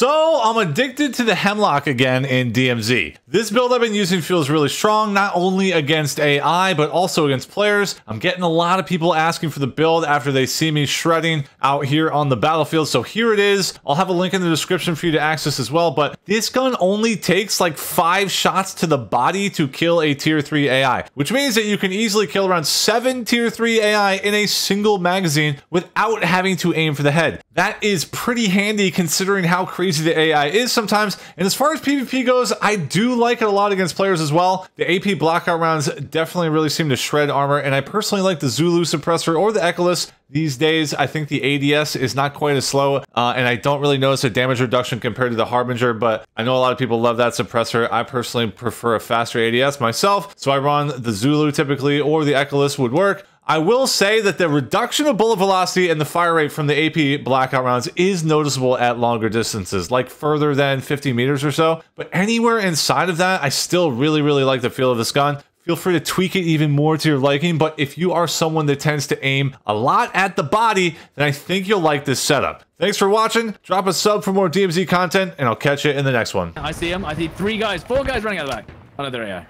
So I'm addicted to the Hemlock again in DMZ. This build I've been using feels really strong, not only against AI, but also against players. I'm getting a lot of people asking for the build after they see me shredding out here on the battlefield. So here it is. I'll have a link in the description for you to access as well. But this gun only takes like 5 shots to the body to kill a tier 3 AI, which means that you can easily kill around 7 tier 3 AI in a single magazine without having to aim for the head. That is pretty handy considering how crazy the AI is sometimes. And as far as PvP goes, I do like it a lot against players as well. The AP blackout rounds definitely really seem to shred armor, and I personally like the Zulu suppressor or the Echolus. These days, I think the ADS is not quite as slow, and I don't really notice a damage reduction compared to the Harbinger, but I know a lot of people love that suppressor. I personally prefer a faster ADS myself, so I run the Zulu typically, or the Echolus would work. I will say that the reduction of bullet velocity and the fire rate from the AP blackout rounds is noticeable at longer distances, like further than 50 meters or so, but anywhere inside of that, I still really like the feel of this gun. Feel free to tweak it even more to your liking, but if you are someone that tends to aim a lot at the body, then I think you'll like this setup. Thanks for watching. Drop a sub for more DMZ content, and I'll catch you in the next one. I see him. I see 4 guys running out the back. Another AI.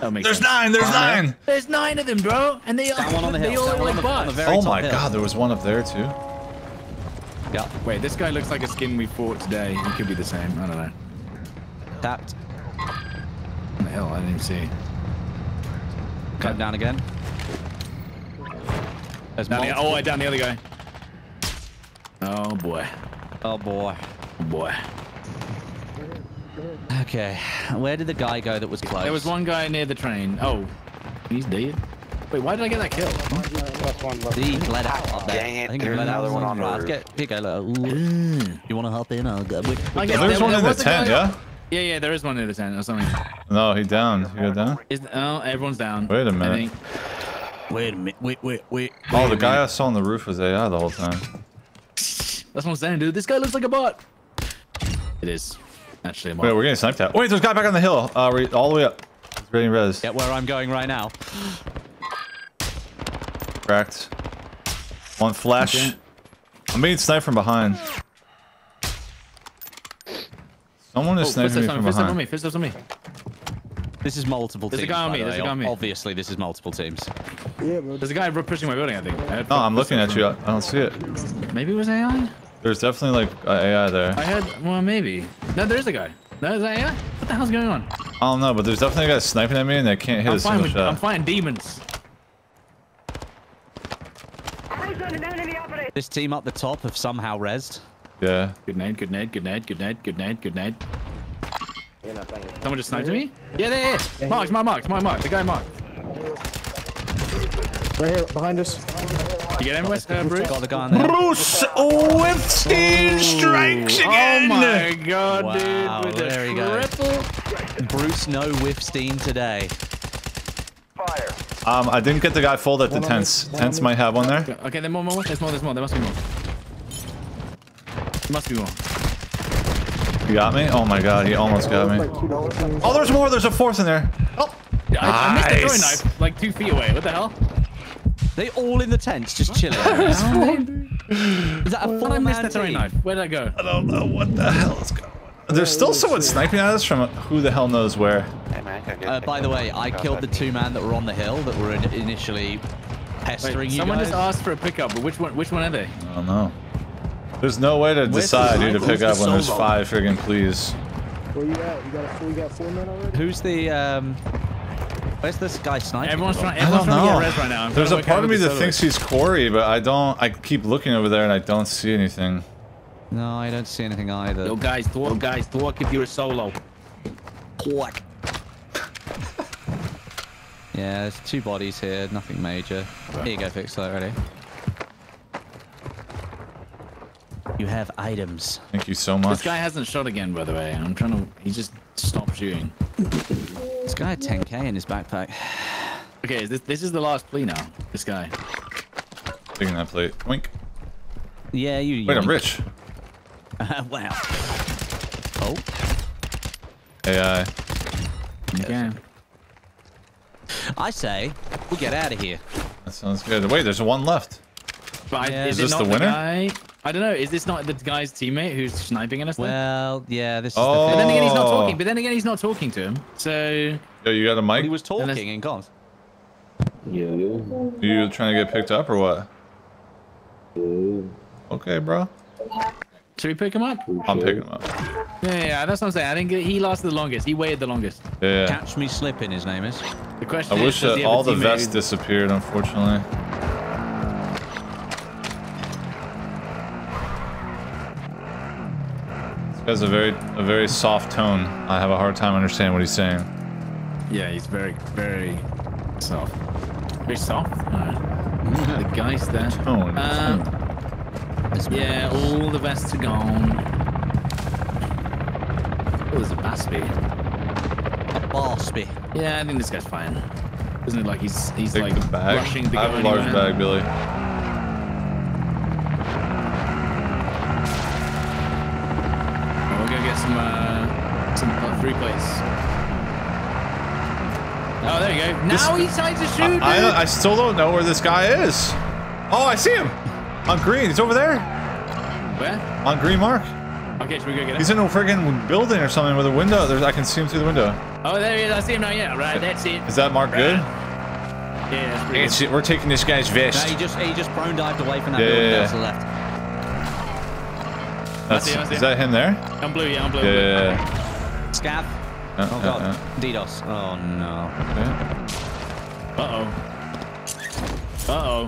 There's 9. There's 9. There's 9 of them, bro. And they all on the hill. Oh my God, there was one up there too. Yeah. Wait, this guy looks like a skin we fought today. He could be the same. I don't know. Tapped. On the hill. I didn't even see. Cut down again. I downed the other guy. Oh boy. Oh boy. Oh boy. Okay, where did the guy go that was close? There was one guy near the train. Oh, he's dead. Wait, why did I get that kill? He bled out up there. Dang it. I think he bled out. There's one on the basket. You want to help in? I'll go. There's one in the tent, yeah? Yeah, there is one near the tent or something. No, he's down. You go down? Oh, everyone's down. Wait a minute. Wait. Oh, the guy I saw on the roof was AI the whole time. That's what I'm saying, dude. This guy looks like a bot. It is. Actually, a bot. Wait, we're getting sniped at. Wait, there's a guy back on the hill. All the way up. He's getting res. Yeah, where I'm going right now. Cracked. One flash. Okay. I'm being sniped from behind. Someone is sniping me from behind. First on me. This is multiple teams. There's a guy on me. Obviously, this is multiple teams. Yeah, bro. There's a guy pushing my building, I think. No, I'm looking at you. I don't see it. Maybe it was AI? There's definitely like AI there. I had, well, maybe. No, there's a guy. There's AI? What the hell's going on? I don't know, but there's definitely a guy sniping at me and they can't hit a single shot. I'm fighting demons. This team up the top have somehow rezzed. Yeah. Good night. Someone just sniped me? Yeah, there it is. Mark's my mark. The guy marked. Right here, behind us. You get him, Bruce? Got the guy in there. Bruce Swiftstein strikes again! Oh my God, wow, dude. With there he goes. Bruce no Swiftstein today. Fire. I didn't get the guy fold at the tents. Tents might have one there. Okay, there's more. There's more. There must be more. Must be one. You got me? Oh my God, he almost got me. Oh, there's more. There's a 4th in there. Oh, nice. I missed the throwing knife like 2 feet away. What the hell? They all in the tents, just chilling. Is that a 4-man team? Where did I go? I don't know what the hell is going on. There's still someone sniping at us from who the hell knows where. Hey man, by the way, I killed the 2-man that were on the hill that were initially pestering you guys. Someone just asked for a pickup, but which one are they? I don't know. There's no way to decide who to pick up when there's 5 friggin' please. Where you at? You got 4 men already? Who's the, where's this guy sniping? Everyone's trying to get res right now. There's a part of me that thinks he's Corey, but I don't, I keep looking over there and I don't see anything. No, I don't see anything either. Yo guys, talk if you're solo. Talk. Yeah, there's 2 bodies here, nothing major. Okay. Here you go, fix that already. You have items. Thank you so much. This guy hasn't shot again, by the way. I'm trying to... He just stopped shooting. This guy had 10k in his backpack. Okay, this is the last plea now. This guy. Taking that plate. Wink. Yeah, you... Wait, I'm rich. Wow. Oh. AI. Okay. I say, we get out of here. That sounds good. Wait, there's 1 left. But yeah, is this the winner? I don't know. Is this not the guy's teammate who's sniping at us? Well, yeah, this is the thing. But then again, he's not talking. But then again, he's not talking to him. So. Yo, you got a mic? He was talking and gone. Yeah. You trying to get picked up or what? Yeah. Okay, bro. Should we pick him up? I'm picking him up. Yeah, that's what I'm saying. I think he lasted the longest. He waited the longest. Yeah. Catch Me Slipping, his name is. The question is, I wish all the vests disappeared, unfortunately. Has a very soft tone. I have a hard time understanding what he's saying. Yeah, he's very soft. Very soft. The guy's there. Tone. Yeah, all the vests are gone. Oh, there's a Basby. A Basby. Yeah, I think this guy's fine. Isn't it like he's like the bag. Rushing the guy? I have a large bag, Billy. some three plates. Oh, there you go. Now he decides to shoot. I still don't know where this guy is. Oh, I see him on green. He's over there. Where? On green mark. Okay, should we go get him? He's in a friggin' building or something with a window. I can see him through the window. Oh, there he is. I see him now. Yeah, right. That's it. Is that mark good? Yeah, that's pretty good. We're taking this guy's vest. No, he just prone dived away from that building down to the left. Is that him there? I'm blue, yeah, I'm blue. Yeah. Scav. Oh, God. DDoS. Oh, no. Uh-oh. Uh-oh.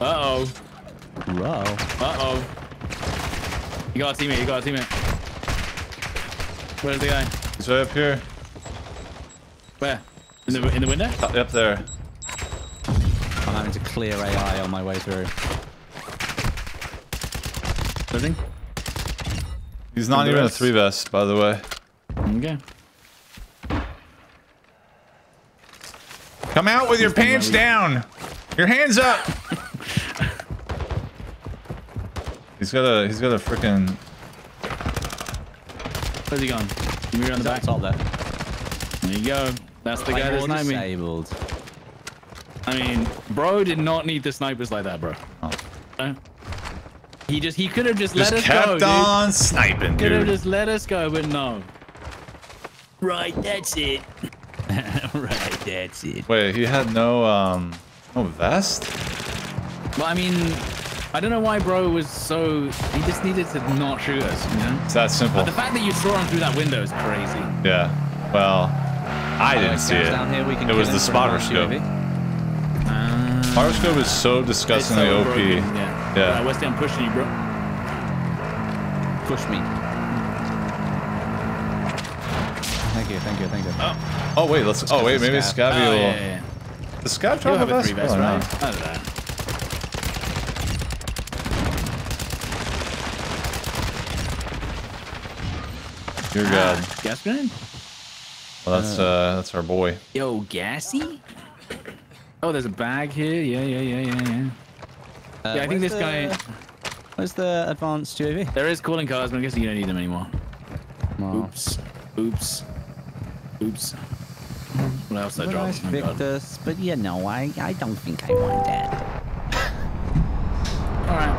Uh-oh. Uh-oh. You got a teammate, you got a teammate. Where's the guy? He's right up here. Where? In the window? Up there. I'm having to clear AI on my way through. Living. He's not even a three vest, by the way. Okay. Come out with your pants down. Your hands up. He's got a freaking. Where's he gone? Move around the back. Top there. There you go. That's the guy that's sniping. I mean, bro did not need the snipers like that, bro. Oh. No? He could have just let us go, dude. Kept on sniping, dude. Could have just let us go, but no. Right, that's it. Right, that's it. Wait, he had no vest? Well, I mean, I don't know why bro was so... He just needed to not shoot us, you know? It's that simple. But the fact that you saw him through that window is crazy. Yeah, well, I didn't see it. Down here, we can it was the spotter scope. Spotter scope is so disgustingly so OP. Yeah. Yeah. West Ham pushing you, bro. Push me. Thank you, thank you, thank you. Oh wait, let's. Oh wait, maybe Scabby will. Yeah, yeah. The Scab trying to have a best, right? I don't know. You're good. Gas grenade. Well, that's our boy. Yo, gassy. Oh, there's a bag here. Yeah. Yeah, I think this guy... Where's the advanced UAV? There is calling cards, but I'm guessing you don't need them anymore. Oh. Oops. What else did I drop? Victus, but you know, I don't think I want that. Alright.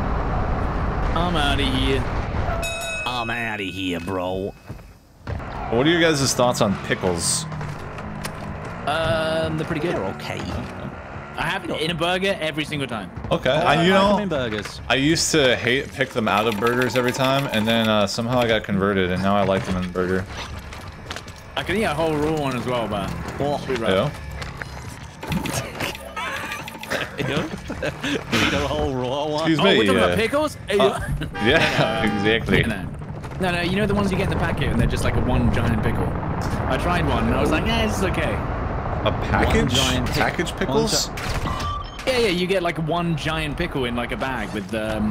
I'm out of here, bro. What are your guys' thoughts on pickles? They're pretty good. They're okay. I have it in a burger every single time. Okay, I used to pick them out of burgers every time, and then somehow I got converted, and now I like them in the burger. I can eat a whole raw one as well, but... Eat a whole raw one? Excuse me, we're talking about pickles? Yeah, exactly. No, you know the ones you get in the packet, and they're just like one giant pickle. I tried one, and I was like, yeah, this is okay. A package? Package pickles? Yeah, you get like one giant pickle in like a bag with the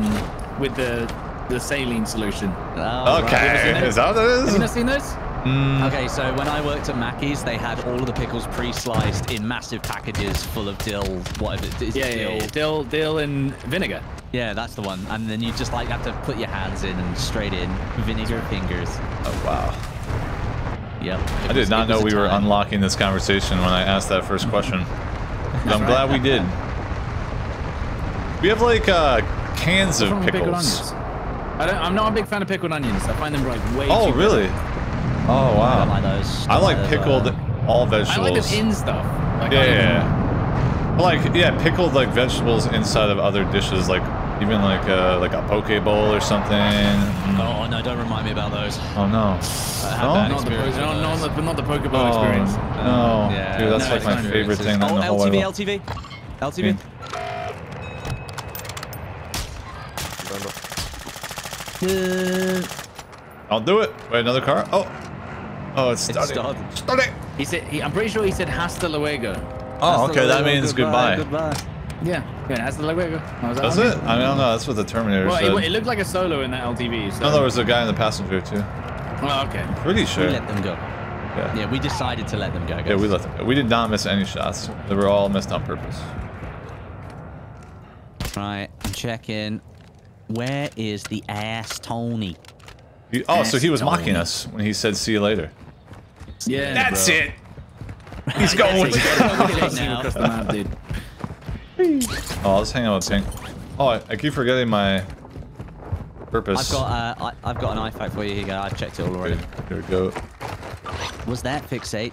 saline solution. Oh, okay, right. Is that what it is? Have you not seen those? Okay, so when I worked at Mackey's, they had all of the pickles pre-sliced in massive packages full of dill, whatever it is. Yeah, dill and vinegar. Yeah, that's the one. And then you just like have to put your hands in and straight in vinegar fingers. Oh, wow. Yep. I did not know we were unlocking this conversation when I asked that first question. But I'm glad we did. We have like cans of pickles. I'm not a big fan of pickled onions. I find them like way too bitter. Really? Oh wow. I like those. I like pickled all vegetables. I like them in stuff. Like, yeah. Like pickled like vegetables inside of other dishes, like even like a poke bowl or something. Oh no! Don't remind me about those. Oh no. Not the poke bowl experience. No. Yeah, dude, that's like my favorite thing in the whole world. LTV, LTV. I'll do it. Wait, another car? Oh, it's started. He said, I'm pretty sure he said hasta luego. Oh, okay, that means goodbye. Yeah, hasta luego. That's it? I mean, I don't know. That's what the Terminator said. It looked like a solo in that LTV. So. No, there was a guy in the passenger too. Oh, okay. I'm pretty sure. We let them go. Yeah, we decided to let them go, guys. Yeah, we let them go. We did not miss any shots. They were all missed on purpose. Right, I'm checking. Where is the ass Tony? So he was mocking us when he said see you later. Yeah, that's it. He's going with it. Oh, let's hang out with Pink. Oh, I keep forgetting my purpose. I've got an iFact for you. Here you go. I've checked it all already. Here we go. Was that Fixate?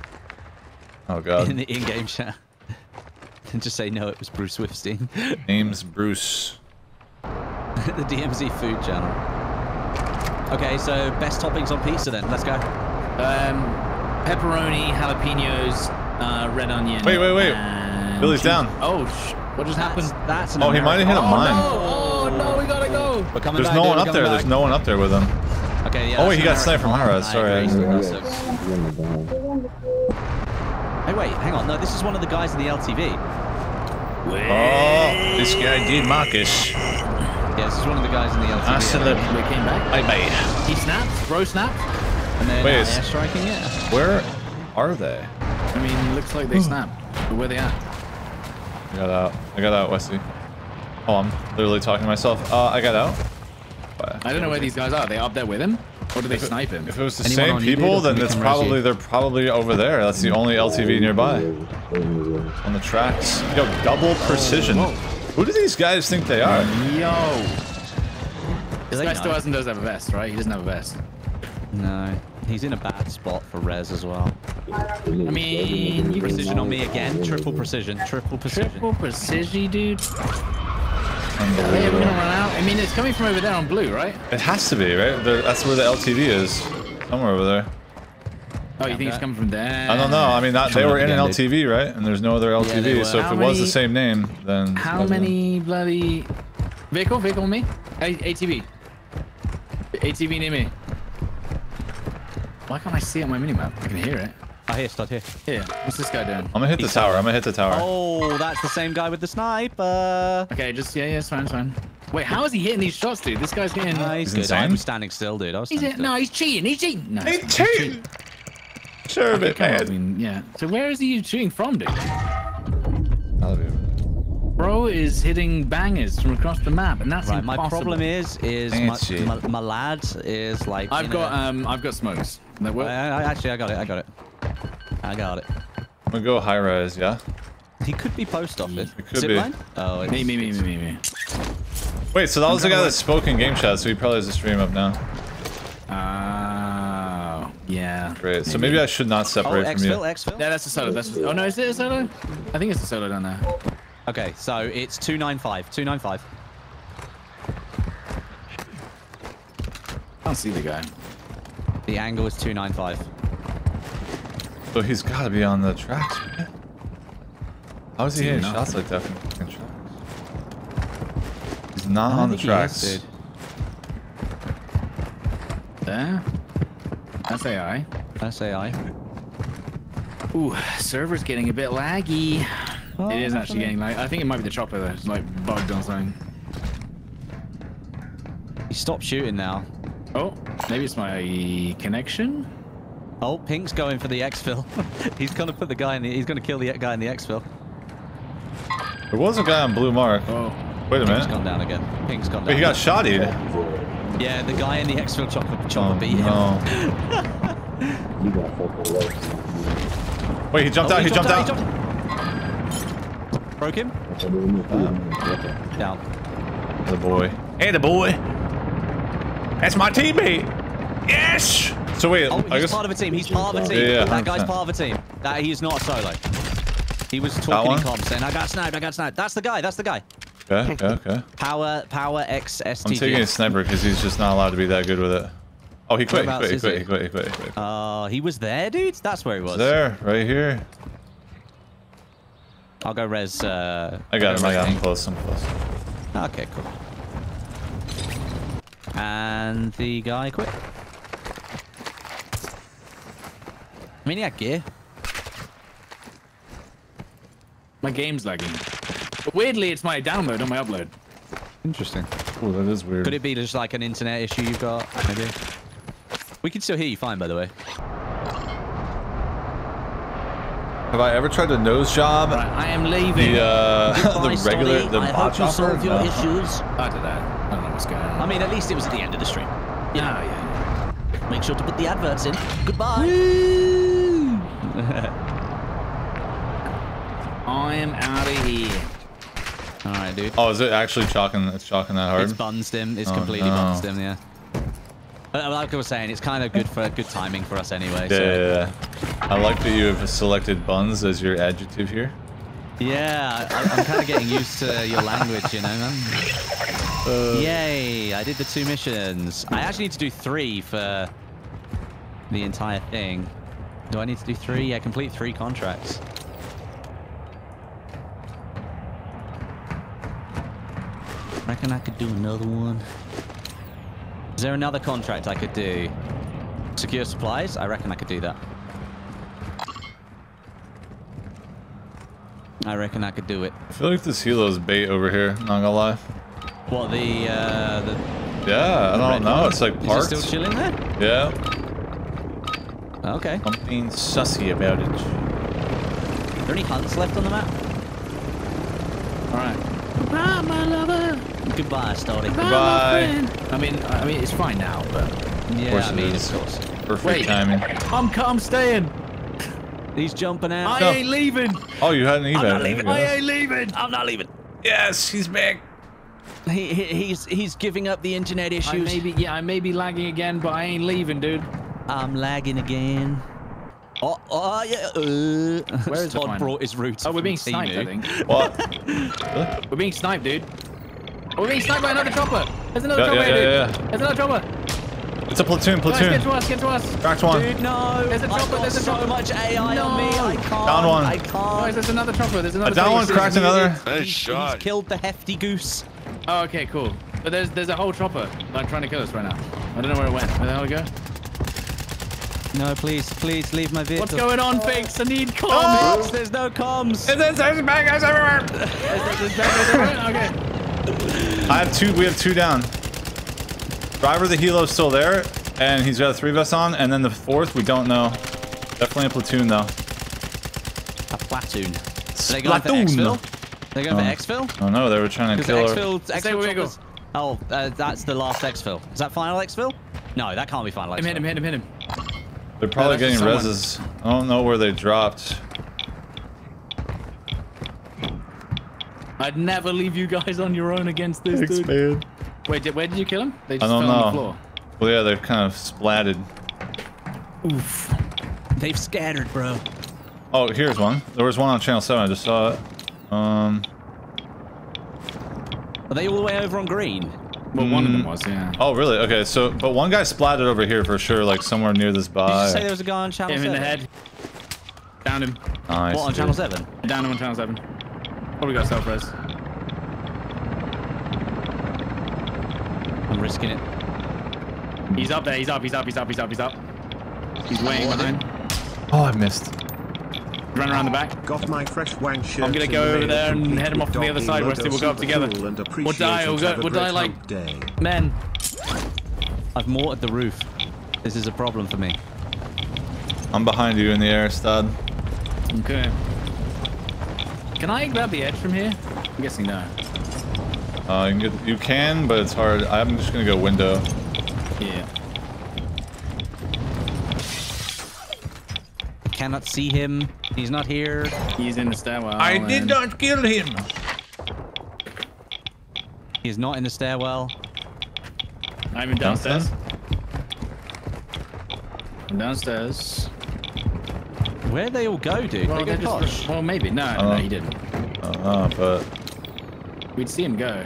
Oh god. In the in-game chat. And just say no, it was Bruce Swiftstein. Name's Bruce. The DMZ food channel. Okay, so best toppings on pizza then. Let's go. Pepperoni, jalapenos, red onion. Wait. Billy's down. Oh, what just happened? That's an he might have hit a mine. No, we gotta go. There's no one up there. There's no one up there with him. Okay, yeah. Oh, wait, he got sniped from Hara. Sorry. Hey, wait, hang on. No, this is one of the guys in the LTV. Oh, this guy did Marcus. Yeah, this is one of the guys in the LTV. They came back. He snapped. Bro snapped. And then they're striking it. Where are they? I mean, it looks like they snapped. But where they at? I got out. Wesley. Oh, I'm literally talking to myself. I got out. But I don't know where these guys are. Are they up there with him? Or do they snipe him? If it was the same people, then it's probably they're over there. That's the only LTV nearby. On the tracks. Yo, double precision. Who do these guys think they are? Yo. This guy still doesn't have a vest, right? He doesn't have a vest. No. He's in a bad spot for res as well. I mean... Precision on me again. Triple precision. Triple precision, dude. Hey, we're gonna run out. I mean, it's coming from over there on blue, right? It has to be, right? That's where the LTV is. Somewhere over there. Oh, you think it's coming from there? I don't know. I mean, they were in an LTV, right? And there's no other LTV. Yeah, so if it was the same name, then... How many bloody... Vehicle? Vehicle on me? ATV. ATV near me. Why can't I see it on my minimap? I can hear it. I hear Stud here. Here. What's this guy doing? I'm gonna hit the tower. Oh, that's the same guy with the sniper. Okay, it's fine, Wait, how is he hitting these shots, dude? This guy's getting... He's good. I'm standing still, dude. No, he's cheating. No, he's cheating. Sure, man. I mean, yeah. So where is he shooting from, dude? Bro is hitting bangers from across the map, and that's impossible. My problem is my lad is like. I've got smokes. Actually, I got it. I'm gonna go high res, yeah. He could be post office. It could be. Line? Oh, it's, me. Wait, so that was the guy that spoke in game chat, so he probably has a stream up now. Yeah. Great. So maybe I should not separate from you. X-Fill? Yeah, that's a solo. Oh no, is it a solo? I think it's a solo down there. Okay, so it's 295. 295. I don't see the guy. The angle is 295. So he's got to be on the tracks, man. How is he hitting shots like that from the tracks? He's not on the tracks. Is, there. That's AI. Ooh, server's getting a bit laggy. Oh, it is actually getting laggy. I think it might be the chopper though. It's like bugged on something. He stopped shooting now. Oh, maybe it's my connection? Oh, Pink's going for the X-Fill. He's gonna put the guy in the... He's gonna kill the guy in the X-Fill. There was a guy on blue mark. Oh. Wait a minute. Pink's gone down again. Wait, he got shot here. Yeah, the guy in the X-Fill chopper beat him. No. Wait, he jumped out, he jumped out. Broke him? Down. The boy. Hey, the boy. That's my teammate. Yes. So wait, oh, I guess part of a team. He's part of a team. Yeah, that guy's part of a team. That he's not a solo. He was talking in comms saying, "I got sniped. I got sniped." That's the guy. That's the guy. Okay. Okay. Okay. Power X S T. I'm taking a sniper because he's just not allowed to be that good with it. Oh, he quit. He quit. He quit. He quit. He quit. He quit. He was there, dude. That's where he was. There, right here. I'll go res. I got him. I got him. Close. I'm close. Okay, cool. And the guy quit. I mean, he had gear. My game's lagging. But weirdly, it's my download on my upload. Interesting. Oh, that is weird. Could it be just like an internet issue you've got? Maybe. We can still hear you fine, by the way. Have I ever tried a nose job? Right, I am leaving. The regular, the bot chopper? I hope you solve your issues. I don't know what's going on. I mean, at least it was at the end of the stream. You know, yeah. Make sure to put the adverts in. Goodbye. I am out of here. All right, dude. Oh, is it actually chalking? It's chalking that hard? It's buns dim. It's completely buns dim, yeah. But like I was saying, it's kind of good timing for us anyway. Yeah, so. Yeah. I like that you have selected buns as your adjective here. Yeah, I'm kind of getting used to your language, you know, man. Yay, I did the 2 missions. I actually need to do 3 for the entire thing. Do I need to do 3? Yeah, complete 3 contracts. Reckon I could do another one. Is there another contract I could do? Secure supplies? I reckon I could do that. I reckon I could do it. I feel like this Helo's bait over here, not gonna lie. What, the yeah, I don't know. It's like parked. Is it still chilling there? Yeah. Okay. I'm being sussy about it. Are there any hunts left on the map? Alright. Ah, my lover! Goodbye, Stolly. Goodbye. I mean, it's fine now, but yeah, of course. Perfect timing. I'm staying. He's jumping out. I ain't leaving. Oh, you had an event. I'm not leaving. I ain't leaving. I'm not leaving. Yes, he's back. He's giving up the internet issues. I may be lagging again, but I ain't leaving, dude. I'm lagging again. Oh yeah. Where is Todd? Brought his roots. Oh, we're being sniped. I think. What? Huh? We're being sniped, dude. We're being sniped by another chopper. There's another chopper, dude. There's another chopper. It's a platoon. Guys, get to us, Cracked one. Dude, no. There's a chopper, there's a chopper. So much AI on me, I can't. Down one. I can't. Guys, there's another chopper, there's another. Down one, cracked another. Nice shot. He's killed the hefty goose. Oh, okay, cool. But there's a whole chopper like trying to kill us right now. I don't know where it went. Where the hell did it go? No, please leave my vehicle. What's going on, Finks? I need comms. Oh. There's no comms. There's bad guys everywhere. There's bad guys everywhere. Okay. We have two down. Driver, the helo's still there, and he's got a 3 vest on, and then the 4th, we don't know. Definitely a platoon, though. A platoon. Are they going for X-Fill? They're going for X-Fill? Oh no, they were trying to kill X-Fill. Oh, that's the last X-Fill. Is that final X-Fill? No, that can't be final X-Fill. Hit him. They're probably getting reses. I don't know where they dropped. I'd never leave you guys on your own against this dude. Man. Wait, where did you kill him? They just fell on the floor. Well, yeah, they're kind of splatted. Oof. They've scattered, bro. Oh, here's one. There was one on Channel 7. I just saw it. Are they all the way over on green? Well, one of them was, yeah. Oh, really? Okay, so, but one guy splatted over here for sure, like somewhere near this bar. Did you just say there was a guy on Channel 7? Hit him in the head. Downed him. Nice. What, on Channel 7? Downed him on Channel 7. Oh, we got self-res. I'm risking it. He's up there. He's up. He's waiting behind. Oh, I missed. Run around the back. Got my fresh wang shirt. I'm gonna go over there and head him off to the other side. We'll see. We'll go up together. We'll die. We'll die like men. I've mortared the roof. This is a problem for me. I'm behind you in the air, stud. Okay. Can I grab the edge from here? I'm guessing no. You can, but it's hard. I'm just gonna go window. Yeah. I cannot see him. He's not here. He's in the stairwell. I did not kill him. He's not in the stairwell. I'm downstairs. Downstairs. Where did they all go, dude? Well, they go just, well maybe. No, no, he didn't. But we'd see him go.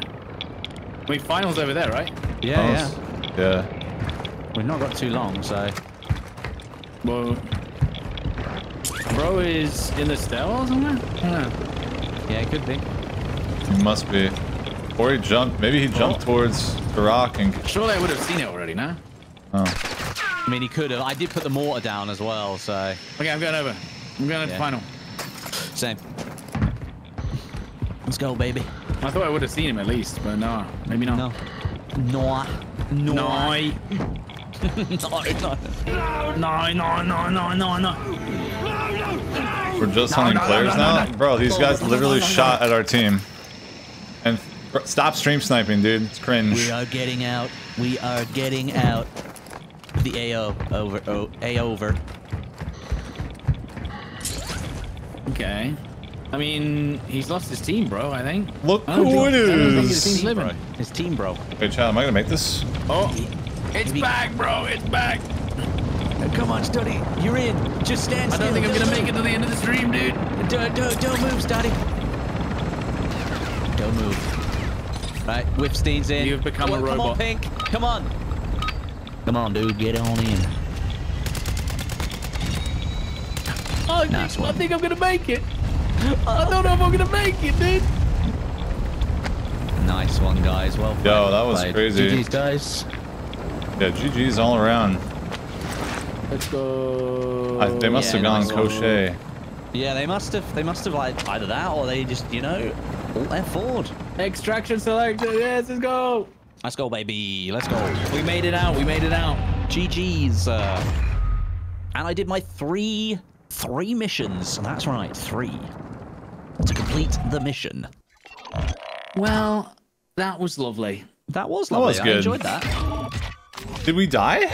Wait, final's over there, right? Yeah, finals. Yeah. We've not got too long, so. Well, bro is in the stairwell somewhere? Yeah, it could be. It must be. Or he jumped. Maybe he jumped towards the rock and. Surely I would have seen it already, no? Oh. I mean, he could have. I did put the mortar down as well, so. Okay, I'm going over. I'm going to final. Same. Let's go, baby. I thought I would have seen him at least, but no. Maybe not. No. No. No. No. No. We're just hunting players now? Bro, these guys literally shot at our team. And stop stream sniping, dude. It's cringe. We are getting out. We are getting out. The AO over, Okay. I mean, he's lost his team, bro, I think. Look who it is. His team, bro. Wait, child, am I gonna make this? Oh, it's back, bro, it's back. Come on, Study, you're in. Just stand still. I don't think I'm gonna make it to the end of the stream, dude. Don't move, Study. Don't move. Right, Whipstein's in. You've become a robot. Come on, Pink, come on. Come on, dude, get on in. Oh, nice I think I'm gonna make it. I don't know if I'm gonna make it, dude. Nice one, guys. Well played. Yo, that was crazy. GG's, guys. Yeah, GG's all around. Let's go. They must have gone crochet. Yeah, they must have. They must have like either that or they just, you know, left forward. Extraction selected. Yes, let's go. Let's go, baby. Let's go. We made it out. We made it out. GG's. And I did my three missions. That's right, 3. To complete the mission. Well, that was lovely. That was lovely. That was good. I enjoyed that. Did we die?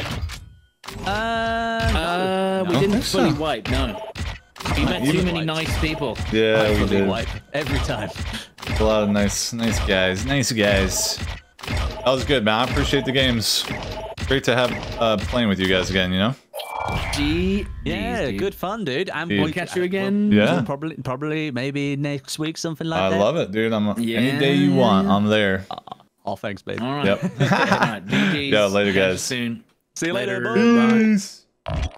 No. We didn't fully wipe, no. We met too many nice people. Yeah, we did. Wipe every time. A lot of nice guys. Nice guys. That was good, man. I appreciate the games. Great to have playing with you guys again, you know? Yeah, good fun, dude. And we'll catch you again. Yeah. Probably, maybe next week, something like that. I love it, dude. Any day you want, I'm there. Oh, thanks, baby. All right. Yep. All right, later, guys. See you later. Bye. Peace.